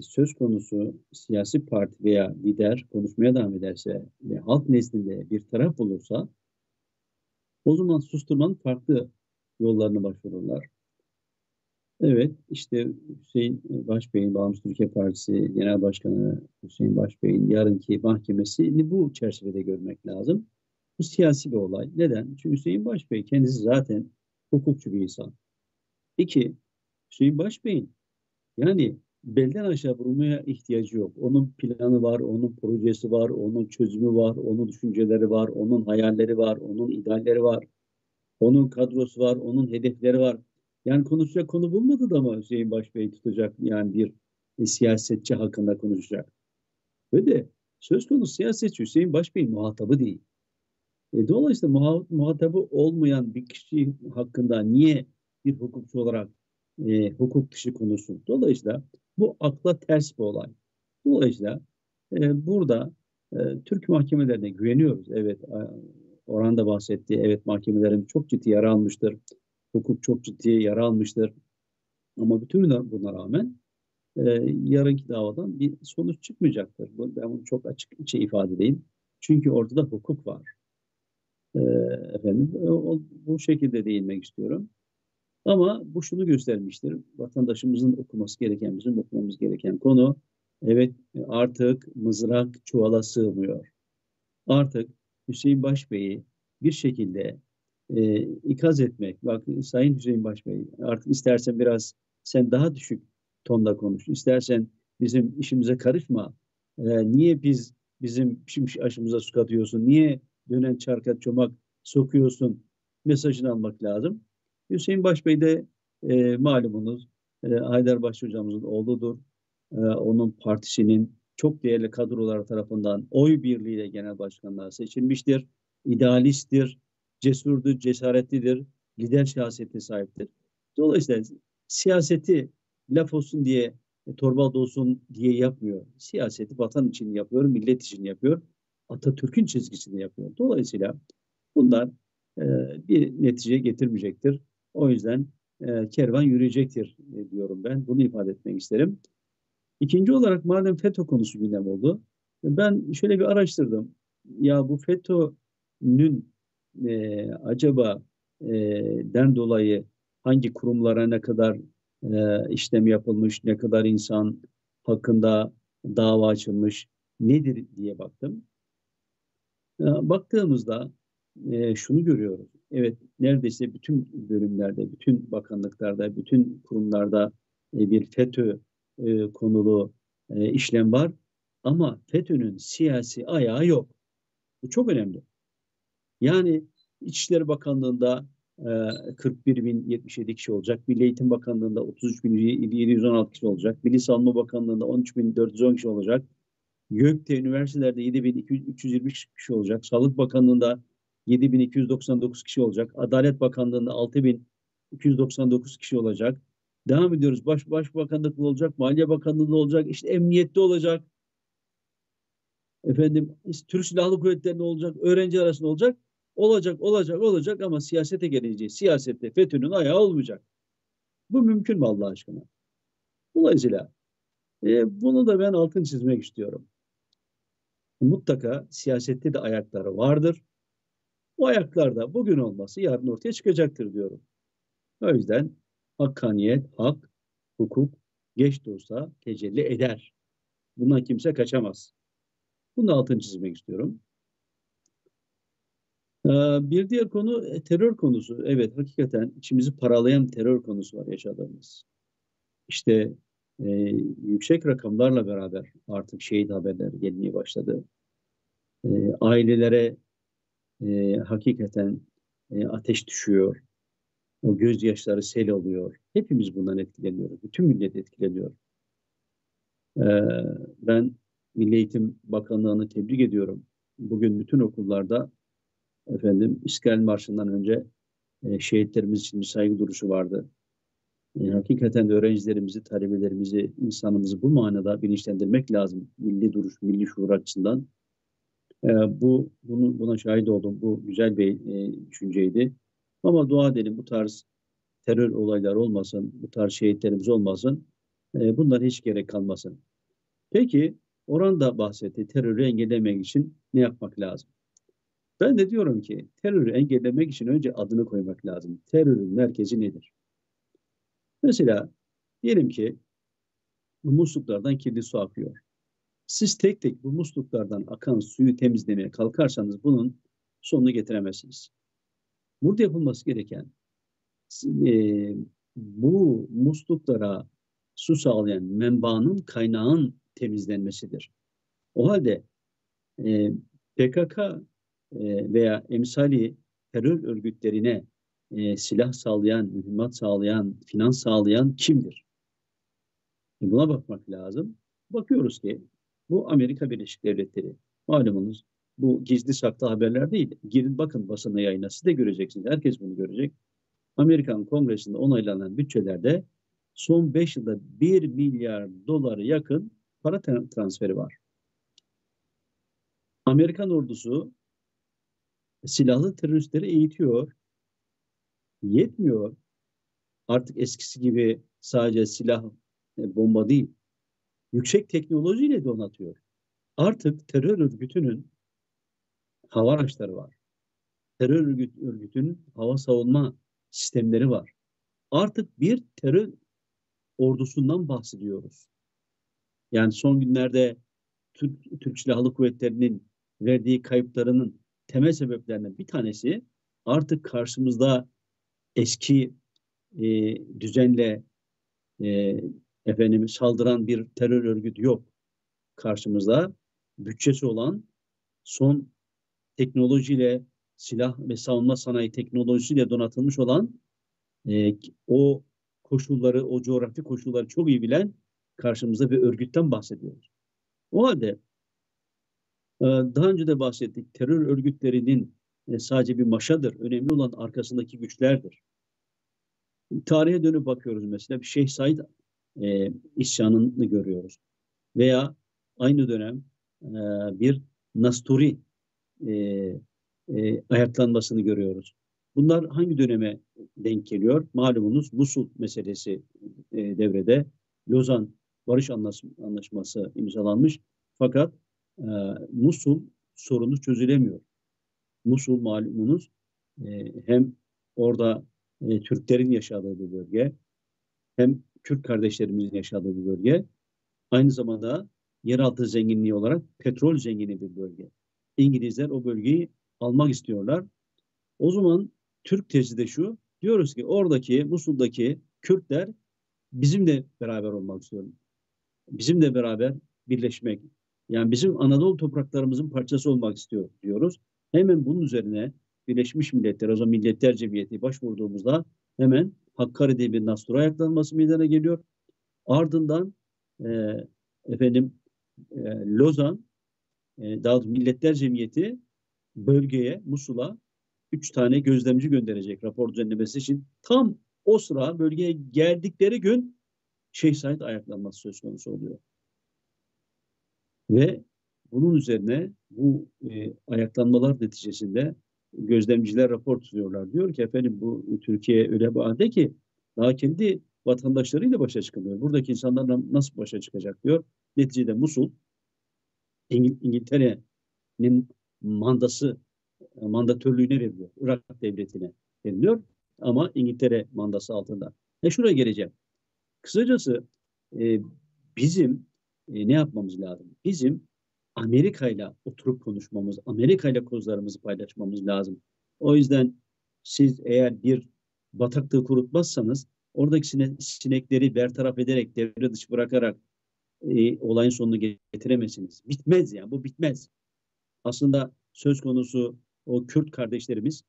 söz konusu siyasi parti veya lider konuşmaya devam ederse ve halk nezdinde bir taraf olursa, o zaman susturmanın farklı yollarına başvururlar. Evet, işte Hüseyin Başbey'in, Bağımsız Türkiye Partisi Genel Başkanı Hüseyin Başbey'in yarınki mahkemesini bu çerçevede görmek lazım. Bu siyasi bir olay. Neden? Çünkü Hüseyin Başbey kendisi zaten hukukçu bir insan. İki, Hüseyin Başbey'in yani belden aşağı vurmaya ihtiyacı yok. Onun planı var, onun projesi var, onun çözümü var, onun düşünceleri var, onun hayalleri var, onun idealleri var, onun kadrosu var, onun hedefleri var. Yani konuşacak konu bulmadı da mı Hüseyin Başbey tutacak, yani bir siyasetçi hakkında konuşacak? Ve de söz konusu siyasetçi Hüseyin Başbey'in muhatabı değil. Dolayısıyla muhatabı olmayan bir kişi hakkında niye bir hukukçu olarak hukuk dışı konuşsun? Dolayısıyla bu akla ters bir olay. Dolayısıyla burada Türk mahkemelerine güveniyoruz. Evet, Orhan da bahsetti. Evet, mahkemelerin çok ciddi yara almıştır. Hukuk çok ciddi yara almıştır. Ama bütün buna rağmen yarınki davadan bir sonuç çıkmayacaktır. Ben bunu çok açıkça ifade edeyim. Çünkü ortada hukuk var. Efendim, bu şekilde değinmek istiyorum. Ama bu şunu göstermiştir. Vatandaşımızın okuması gereken, bizim okumamız gereken konu, evet, artık mızrak çuvala sığmıyor. Artık Hüseyin Başbey'i bir şekilde ikaz etmek. Bak Sayın Hüseyin Başbey, artık istersen biraz sen daha düşük tonda konuş. İstersen bizim işimize karışma. Niye bizim aşımıza su katıyorsun? Niye dönen çarka çomak sokuyorsun? Mesajını almak lazım. Hüseyin Başbey de malumunuz Haydar Baş Hocamızın oğludur. Onun partisinin çok değerli kadrolar tarafından oy birliğiyle genel başkanlığa seçilmiştir. İdealisttir, cesurdur, cesaretlidir, lider şahsiyetine sahiptir. Dolayısıyla siyaseti laf olsun diye, torba dolsun diye yapmıyor. Siyaseti vatan için yapıyor, millet için yapıyor. Atatürk'ün çizgisini yapıyor. Dolayısıyla bunlar bir netice getirmeyecektir. O yüzden kervan yürüyecektir diyorum ben. Bunu ifade etmek isterim. İkinci olarak, madem FETÖ konusu gündem oldu, ben şöyle bir araştırdım. Ya bu FETÖ'nün acaba den dolayı hangi kurumlara ne kadar işlem yapılmış, ne kadar insan hakkında dava açılmış, nedir diye baktım. Baktığımızda şunu görüyoruz. Evet, neredeyse bütün bölümlerde, bütün bakanlıklarda, bütün kurumlarda bir FETÖ konulu işlem var. Ama FETÖ'nün siyasi ayağı yok. Bu çok önemli. Yani İçişleri Bakanlığı'nda 41.077 kişi olacak. Milli Eğitim Bakanlığı'nda 33.716 kişi olacak. Milli Savunma Bakanlığı'nda 13.410 kişi olacak. YÖK'te, üniversitelerde 7.320 kişi olacak. Sağlık Bakanlığı'nda 7.299 kişi olacak. Adalet Bakanlığı'nda 6.299 kişi olacak. Devam ediyoruz. Başbakanlıkta olacak, Maliye Bakanlığı'nda olacak, işte emniyette olacak. Efendim, Türk Silahlı Kuvvetleri'nde olacak, öğrenci arasında olacak. Olacak ama siyasete gelince, siyasette FETÖ'nün ayağı olmayacak. Bu mümkün mü Allah aşkına? Dolayısıyla bunu da ben altını çizmek istiyorum. Mutlaka siyasette de ayakları vardır. Bu ayaklar da bugün olması yarın ortaya çıkacaktır diyorum. O yüzden hakkaniyet, hak, hukuk geç de olsa tecelli eder. Bundan kimse kaçamaz. Bunun altını çizmek istiyorum. Bir diğer konu terör konusu. Evet, hakikaten içimizi paralayan terör konusu var yaşadığımız. İşte yüksek rakamlarla beraber artık şehit haberleri gelmeye başladı. Ailelere hakikaten ateş düşüyor. O gözyaşları sel oluyor. Hepimiz bundan etkileniyoruz. Bütün millet etkileniyor. Ben Milli Eğitim Bakanlığı'nı tebrik ediyorum. Bugün bütün okullarda İstiklal Marşı'ndan önce şehitlerimiz için bir saygı duruşu vardı. Hakikaten öğrencilerimizi, talebelerimizi, insanımızı bu manada bilinçlendirmek lazım. Milli duruş, milli şuur açısından. Buna şahit oldum. Bu güzel bir düşünceydi. Ama dua edelim, bu tarz terör olaylar olmasın, bu tarz şehitlerimiz olmasın. Bunlara hiç gerek kalmasın. Peki Orhan da bahsetti, terörü engellemek için ne yapmak lazım? Ben de diyorum ki terörü engellemek için önce adını koymak lazım. Terörün merkezi nedir? Mesela diyelim ki musluklardan kirli su akıyor. Siz tek tek bu musluklardan akan suyu temizlemeye kalkarsanız bunun sonunu getiremezsiniz. Burada yapılması gereken bu musluklara su sağlayan menbaanın, kaynağın temizlenmesidir. O halde PKK veya emsali terör örgütlerine silah sağlayan, mühimmat sağlayan, finans sağlayan kimdir? Buna bakmak lazım. Bakıyoruz ki bu Amerika Birleşik Devletleri. Malumunuz bu gizli saklı haberler değil. Girin bakın basına, yayına, siz de göreceksiniz. Herkes bunu görecek. Amerikan Kongresi'nde onaylanan bütçelerde son 5 yılda 1 milyar dolara yakın para transferi var. Amerikan ordusu silahlı teröristleri eğitiyor. Yetmiyor. Artık eskisi gibi sadece silah, bomba değil. Yüksek teknolojiyle donatıyor. Artık terör örgütünün hava araçları var. Terör örgütünün hava savunma sistemleri var. Artık bir terör ordusundan bahsediyoruz. Yani son günlerde Türk Silahlı Kuvvetleri'nin verdiği kayıplarının temel sebeplerinden bir tanesi artık karşımızda eski düzenle saldıran bir terör örgütü yok. Karşımızda bütçesi olan, son teknolojiyle, silah ve savunma sanayi teknolojisiyle donatılmış olan, o koşulları, o coğrafi koşulları çok iyi bilen karşımızda bir örgütten bahsediyoruz. O halde daha önce de bahsettik, terör örgütlerinin sadece bir maşadır. Önemli olan arkasındaki güçlerdir. Tarihe dönüp bakıyoruz mesela bir Şeyh Said isyanını görüyoruz. Veya aynı dönem bir Nasturi ayaklanmasını görüyoruz. Bunlar hangi döneme denk geliyor? Malumunuz Musul meselesi devrede. Lozan Barış Anlaşması imzalanmış. Fakat Musul sorunu çözülemiyor. Musul malumunuz hem orada Türklerin yaşadığı bir bölge, hem Kürt kardeşlerimizin yaşadığı bir bölge. Aynı zamanda yeraltı zenginliği olarak petrol zengini bir bölge. İngilizler o bölgeyi almak istiyorlar. O zaman Türk tezi de şu, diyoruz ki oradaki, Musul'daki Kürtler bizimle beraber olmak istiyor. Bizimle beraber birleşmek. Yani bizim Anadolu topraklarımızın parçası olmak istiyor diyoruz. Hemen bunun üzerine Birleşmiş Milletler, o zaman Milletler Cemiyeti başvurduğumuzda hemen Hakkari'de bir Nastura ayaklanması meydana geliyor. Ardından Lozan, daha doğrusu Milletler Cemiyeti bölgeye, Musul'a 3 tane gözlemci gönderecek rapor düzenlemesi için. Tam o sıra bölgeye geldikleri gün Şeyh Said ayaklanması söz konusu oluyor. Ve bunun üzerine bu ayaklanmalar neticesinde gözlemciler rapor tutuyorlar. Diyor ki efendim bu Türkiye öyle bir halde ki daha kendi vatandaşlarıyla başa çıkamıyor. Buradaki insanlarla nasıl başa çıkacak diyor. Neticede Musul İngiltere'nin mandatörlüğüne veriliyor. Irak devletine veriliyor ama İngiltere mandası altında. Şuraya geleceğim. Kısacası bizim ne yapmamız lazım? Bizim Amerika'yla oturup konuşmamız, Amerika'yla kozlarımızı paylaşmamız lazım. O yüzden siz eğer bir bataklığı kurutmazsanız, oradaki sinekleri bertaraf ederek, devre dışı bırakarak olayın sonunu getiremezsiniz. Bitmez yani, bu bitmez. Aslında söz konusu o Kürt kardeşlerimiz,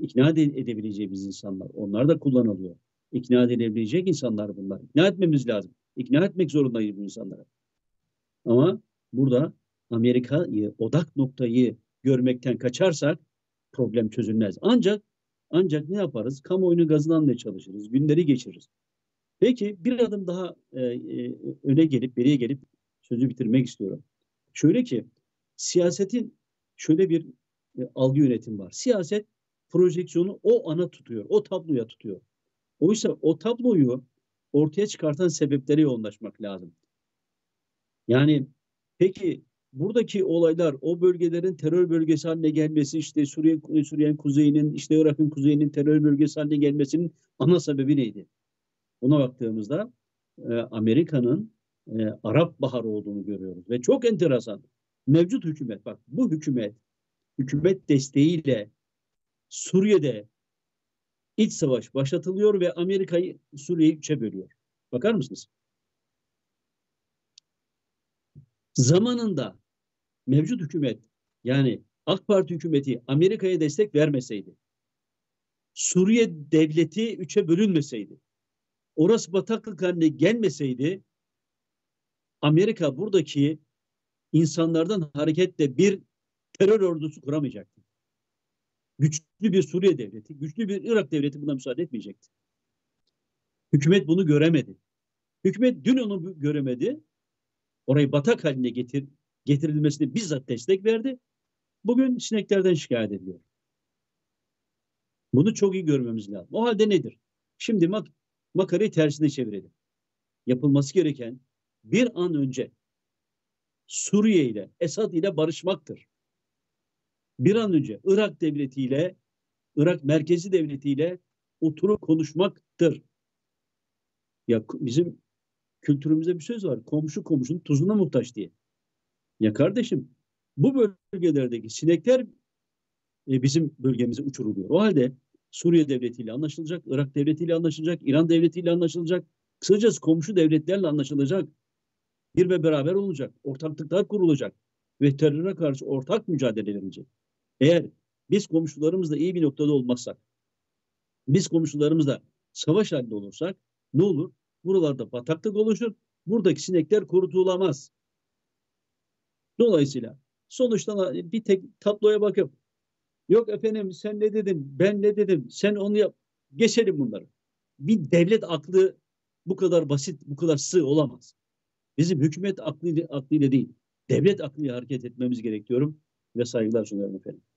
ikna edebileceğimiz insanlar. Onlar da kullanılıyor. İkna edebilecek insanlar bunlar. İkna etmemiz lazım. İkna etmek zorundayız bu insanlara. Ama burada Amerika'yı, odak noktayı görmekten kaçarsak problem çözülmez. Ancak ne yaparız? Kamuoyunu gazlanmaya çalışırız. Günleri geçiririz. Peki bir adım daha öne gelip, beriye gelip sözü bitirmek istiyorum. Şöyle ki siyasetin şöyle bir algı yönetim var. Siyaset projeksiyonu o ana tutuyor. O tabloya tutuyor. Oysa o tabloyu ortaya çıkartan sebeplere yoğunlaşmak lazım. Yani peki buradaki olaylar, o bölgelerin terör bölgesi haline gelmesi, işte Suriye'nin kuzeyinin, işte Irak'ın kuzeyinin terör bölgesi haline gelmesinin ana sebebi neydi? Ona baktığımızda Amerika'nın Arap Baharı olduğunu görüyoruz. Ve çok enteresan. Mevcut hükümet, bak bu hükümet desteğiyle Suriye'de iç savaş başlatılıyor ve Amerika'yı, Suriye'yi üçe bölüyor. Bakar mısınız? Zamanında mevcut hükümet, yani AK Parti hükümeti Amerika'ya destek vermeseydi, Suriye devleti üçe bölünmeseydi, orası bataklık haline gelmeseydi, Amerika buradaki insanlardan hareketle bir terör ordusu kuramayacaktı. Güçlü bir Suriye devleti, güçlü bir Irak devleti buna müsaade etmeyecekti. Hükümet bunu göremedi. Hükümet dün onu göremedi. Orayı batak haline getirilmesine bizzat destek verdi. Bugün sineklerden şikayet ediyor. Bunu çok iyi görmemiz lazım. O halde nedir? Şimdi makarayı tersine çevirelim. Yapılması gereken bir an önce Suriye ile, Esad ile barışmaktır. Bir an önce Irak devletiyle, Irak merkezi devletiyle oturup konuşmaktır. Ya bizim kültürümüzde bir söz var. Komşu komşunun tuzuna muhtaç diye. Ya kardeşim, bu bölgelerdeki sinekler bizim bölgemize uçuruluyor. O halde Suriye devletiyle anlaşılacak, Irak devletiyle anlaşılacak, İran devletiyle anlaşılacak. Kısacası komşu devletlerle anlaşılacak. Bir ve beraber olacak. Ortaklıklar kurulacak. Ve teröre karşı ortak mücadele edilecek. Eğer biz komşularımızla iyi bir noktada olmazsak, biz komşularımızla savaş halinde olursak ne olur? Buralarda bataklık oluşur. Buradaki sinekler kurutulamaz. Dolayısıyla sonuçta bir tek tabloya bakıp yok efendim sen ne dedin, ben ne dedim, sen onu yap. Geçelim bunları. Bir devlet aklı bu kadar basit, bu kadar sığ olamaz. Bizim hükümet aklıyla değil, devlet aklıyla hareket etmemiz gerekiyor ve saygılar sunuyorum efendim.